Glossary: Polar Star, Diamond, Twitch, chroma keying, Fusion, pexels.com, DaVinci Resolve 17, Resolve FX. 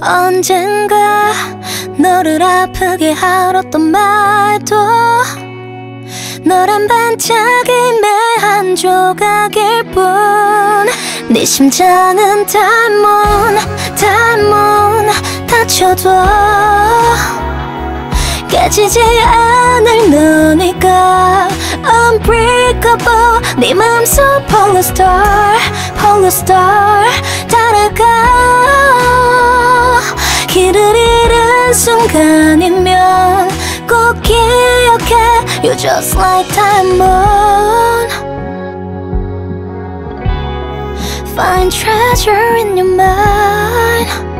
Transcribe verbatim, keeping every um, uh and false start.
언젠가 너를 아프게 하렸던 말도 너란 반짝임의 한 조각일 뿐. 네 심장은 Diamond, Diamond 다쳐도 깨지지 않을 너니까 Unbreakable. 네 맘속 Polar Star, Polar Star 따라가. 길을 잃은 순간이면 꼭 기억해. You're just like Diamond. Find treasure in your mind.